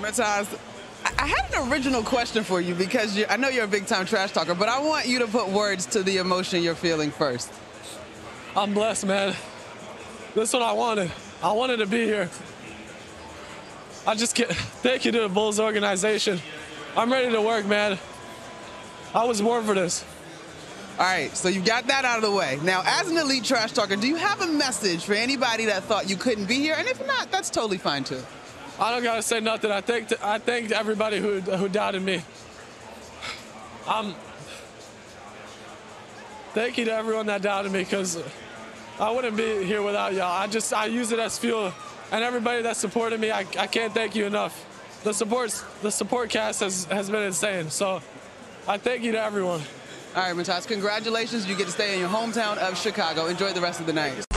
Matas, I have an original question for you because I know you're a big-time trash talker, but I want you to put words to the emotion you're feeling first. I'm blessed, man. That's what I wanted. I wanted to be here. I just can't. Thank you to the Bulls organization. I'm ready to work, man. I was born for this. All right, so you got that out of the way. Now, as an elite trash talker, do you have a message for anybody that thought you couldn't be here? And if not, that's totally fine, too. I don't got to say nothing. I thank everybody who doubted me. Thank you to everyone that doubted me, because I wouldn't be here without y'all. I use it as fuel. And everybody that supported me, I can't thank you enough. The support cast has been insane. So I thank you to everyone. All right, Matas, congratulations. You get to stay in your hometown of Chicago. Enjoy the rest of the night.